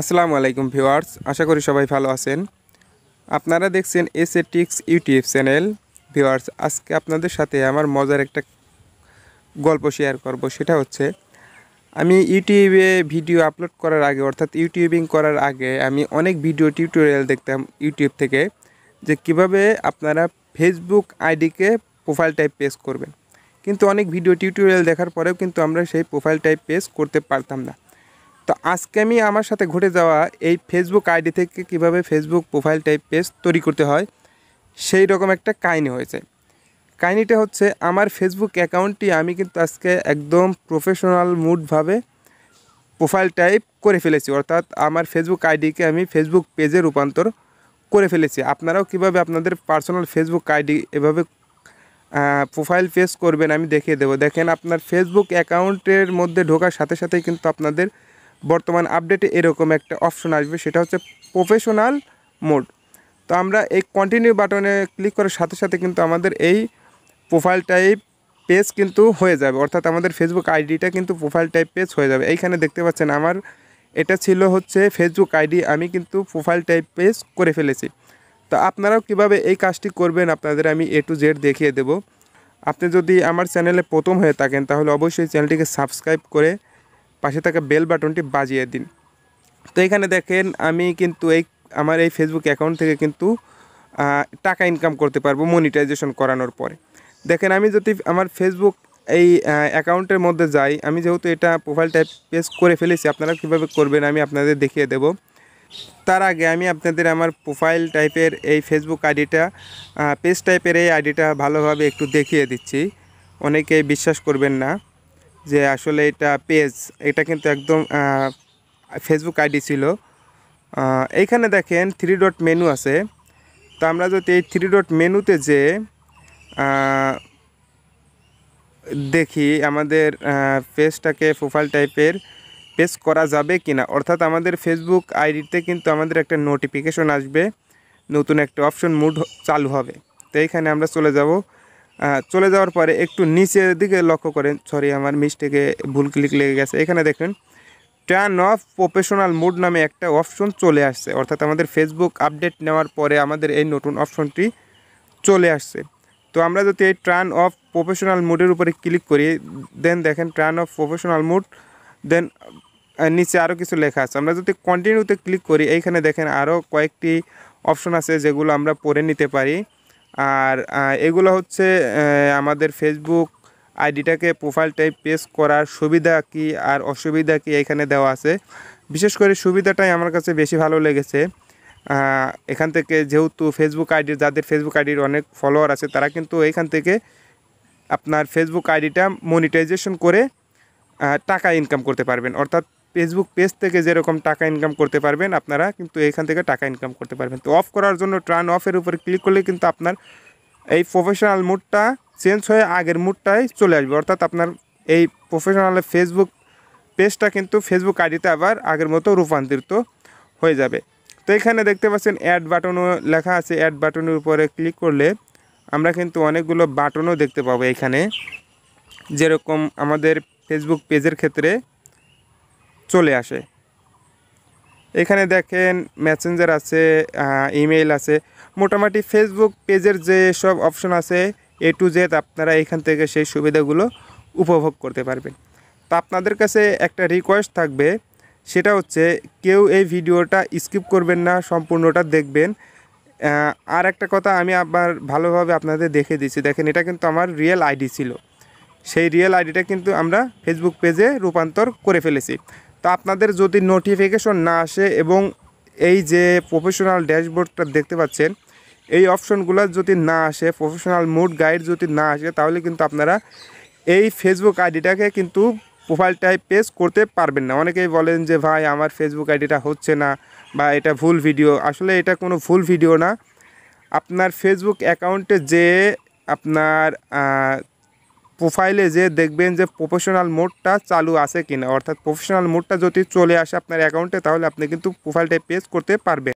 আসসালামু আলাইকুম ভিউয়ার্স, আশা করি সবাই ভালো আছেন। আপনারা দেখছেন SA Tricks YouTube channel. Viewers, আজকে আপনাদের সাথে আমার মজার একটা গল্প শেয়ার করব। সেটা হচ্ছে, আমি ইউটিউবে ভিডিও আপলোড করার আগে অর্থাৎ ইউটিউবিং করার আগে আমি অনেক ভিডিও টিউটোরিয়াল দেখতাম ইউটিউব থেকে, যে কিভাবে আপনারা ফেসবুক আইডিকে প্রোফাইল টাইপ পেজ করবেন। কিন্তু অনেক ভিডিও টিউটোরিয়াল দেখার পরেও কিন্তু আমরা সেই প্রোফাইল টাইপ পেজ করতে পারতাম না। তো আজকে আমি আমার সাথে ঘটে যাওয়া এই ফেসবুক আইডি থেকে কিভাবে ফেসবুক প্রোফাইল টাইপ পেজ তৈরি করতে হয় সেই রকম একটা কাহিনী হয়েছে। কাহিনিটা হচ্ছে, আমার ফেসবুক অ্যাকাউন্টটি আমি কিন্তু আজকে একদম প্রফেশনাল মুডভাবে প্রোফাইল টাইপ করে ফেলেছি, অর্থাৎ আমার ফেসবুক আইডিকে আমি ফেসবুক পেজে রূপান্তর করে ফেলেছি। আপনারাও কিভাবে আপনাদের পার্সোনাল ফেসবুক আইডি এভাবে প্রোফাইল পেজ করবেন আমি দেখিয়ে দেবো। দেখেন, আপনার ফেসবুক অ্যাকাউন্টের মধ্যে ঢোকার সাথে সাথেই কিন্তু আপনাদের বর্তমান আপডেটে এরকম একটা অপশন আসবে, সেটা হচ্ছে প্রফেশনাল মোড। তো আমরা এই কন্টিনিউ বাটনে ক্লিক করার সাথে সাথে কিন্তু আমাদের এই প্রোফাইল টাইপ পেজ কিন্তু হয়ে যাবে, অর্থাৎ আমাদের ফেসবুক আইডিটা কিন্তু প্রোফাইল টাইপ পেজ হয়ে যাবে। এইখানে দেখতে পাচ্ছেন আমার এটা ছিল হচ্ছে ফেসবুক আইডি, আমি কিন্তু প্রোফাইল টাইপ পেজ করে ফেলেছি। তো আপনারাও কিভাবে এই কাজটি করবেন আপনাদের আমি A to Z দেখিয়ে দেব। আপনি যদি আমার চ্যানেলে প্রথম হয়ে থাকেন তাহলে অবশ্যই চ্যানেলটিকে সাবস্ক্রাইব করে পাশে থাকা বেল বাটনটি বাজিয়ে দিন। তো এখানে দেখেন, আমি কিন্তু আমার এই ফেসবুক অ্যাকাউন্ট থেকে কিন্তু টাকা ইনকাম করতে পারবো মনিটাইজেশন করানোর পরে। দেখেন, আমি যদি আমার ফেসবুক এই অ্যাকাউন্টের মধ্যে যাই, আমি যেহেতু এটা প্রোফাইল টাইপ পেজ করে ফেলেছি, আপনারা কীভাবে করবেন আমি আপনাদের দেখিয়ে দেব। তার আগে আমি আপনাদের আমার প্রোফাইল টাইপের এই ফেসবুক আইডিটা পেজ টাইপের এই আইডিটা ভালোভাবে একটু দেখিয়ে দিচ্ছি। অনেকে বিশ্বাস করবেন না যে আসলে এটা পেজ, এটা কিন্তু একদম ফেসবুক আইডি ছিল। এইখানে দেখেন 3 ডট মেনু আছে। তো আমরা যদি এই 3 ডট মেনুতে যে দেখি আমাদের পেজটাকে প্রোফাইল টাইপের পেজ করা যাবে কি না, অর্থাৎ আমাদের ফেসবুক আইডিতে কিন্তু আমাদের একটা নোটিফিকেশন আসবে, নতুন একটা অপশন মুড চালু হবে। তো এইখানে আমরা চলে যাব। চলে যাওয়ার পরে একটু নিচের দিকে লক্ষ্য করেন, সরি আমার মিস্টেকে ভুল ক্লিক লেগে গেছে। এখানে দেখেন টার্ন অফ প্রফেশনাল মোড নামে একটা অপশন চলে আসছে, অর্থাৎ আমাদের ফেসবুক আপডেট নেওয়ার পরে আমাদের এই নতুন অপশনটি চলে আসছে। তো আমরা যদি এই টার্ন অফ প্রফেশনাল মোডের উপরে ক্লিক করি, দেন দেখেন turn off professional mode, then নিচে আরও কিছু লেখা আছে। আমরা যদি কন্টিনিউতে ক্লিক করি, এইখানে দেখেন আরও কয়েকটি অপশন আছে যেগুলো আমরা পড়ে নিতে পারি। আর এগুলো হচ্ছে আমাদের ফেসবুক আইডিটাকে প্রোফাইল টাইপ পেজ করার সুবিধা কি আর অসুবিধা কি এখানে দেওয়া আছে। বিশেষ করে সুবিধাটাই আমার কাছে বেশি ভালো লেগেছে। এখান থেকে যেহেতু ফেসবুক আইডি, যাদের ফেসবুক আইডির অনেক ফলোয়ার আছে তারা কিন্তু এইখান থেকে আপনার ফেসবুক আইডিটা মনিটাইজেশন করে টাকা ইনকাম করতে পারবেন, অর্থাৎ ফেসবুক পেজ থেকে যেরকম টাকা ইনকাম করতে পারবেন আপনারা কিন্তু এইখান থেকে টাকা ইনকাম করতে পারবেন। তো অফ করার জন্য টার্ন অফের উপরে ক্লিক করলে কিন্তু আপনার এই প্রফেশনাল মুডটা চেঞ্জ হয়ে আগের মুডটাই চলে আসবে, অর্থাৎ আপনার এই প্রফেশনাল ফেসবুক পেজটা কিন্তু ফেসবুক আইডিতে আবার আগের মতো রূপান্তরিত হয়ে যাবে। তো এখানে দেখতে পাচ্ছেন অ্যাড বাটনও লেখা আছে। অ্যাড বাটনের উপরে ক্লিক করলে আমরা কিন্তু অনেকগুলো বাটনও দেখতে পাবো এখানে, যেরকম আমাদের ফেসবুক পেজের ক্ষেত্রে চলে আসে। এখানে দেখেন মেসেঞ্জার আছে, ইমেইল আছে, মোটামুটি ফেসবুক পেজের যে সব অপশন আছে A to Z আপনারা এখান থেকে সেই সুবিধাগুলো উপভোগ করতে পারবেন। তো আপনাদের কাছে একটা রিকোয়েস্ট থাকবে, সেটা হচ্ছে কেউ এই ভিডিওটা স্কিপ করবেন না, সম্পূর্ণটা দেখবেন। আর একটা কথা আমি আবার ভালোভাবে আপনাদের দেখে দিচ্ছি। দেখেন, এটা কিন্তু আমার রিয়েল আইডি ছিল, সেই রিয়েল আইডিটা কিন্তু আমরা ফেসবুক পেজে রূপান্তর করে ফেলেছি। তো আপনাদের যদি নোটিফিকেশন না আসে এবং এই যে প্রফেশনাল ড্যাশবোর্ডটা দেখতে পাচ্ছেন এই অপশনগুলো যদি না আসে, প্রফেশনাল মুড গাইড যদি না আসে, তাহলে কিন্তু আপনারা এই ফেসবুক আইডিটাকে কিন্তু প্রোফাইল টাইপ পেজ করতে পারবেন না। অনেকেই বলেন যে ভাই আমার ফেসবুক আইডিটা হচ্ছে না বা এটা ভুল ভিডিও। আসলে এটা কোনো ভুল ভিডিও না। আপনার ফেসবুক অ্যাকাউন্টে যে আপনার প্রোফাইলে যে দেখবেন যে প্রফেশনাল মোডটা চালু আছে কিনা, অর্থাৎ প্রফেশনাল মোডটা যদি চলে আসে আপনার অ্যাকাউন্টে, তাহলে আপনি কিন্তু প্রোফাইল টাইপ পেজ করতে পারবেন।